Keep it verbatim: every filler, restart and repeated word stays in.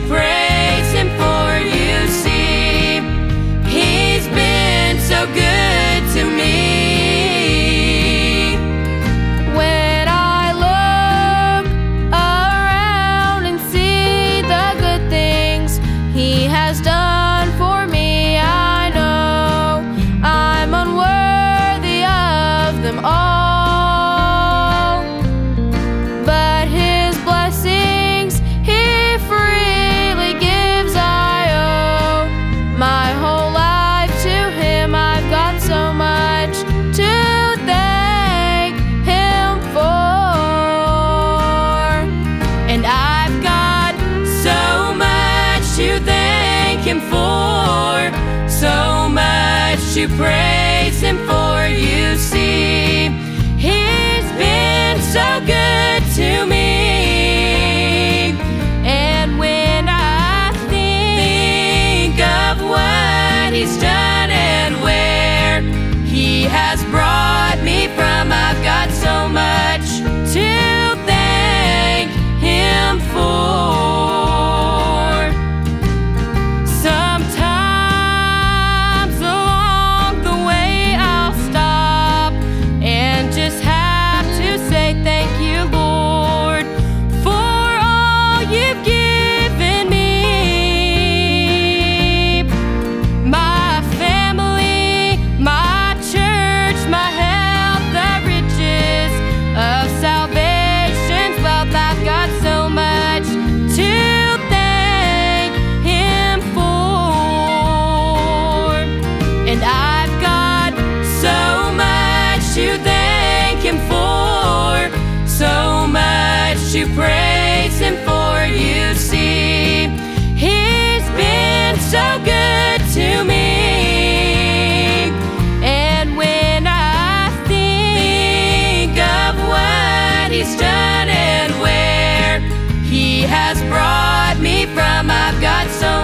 you praise Him for you see, He's been so good to me. When I look around and see the good things He has done for me, I know I'm unworthy of them all. For so much to praise Him for, you see, He's been so good to me. And when I think, think of what He's done and where He has brought me from, I've got so much to thank Him for. You praise Him for, you see, He's been so good to me. And when I think, think of what He's done and where He has brought me from, I've got so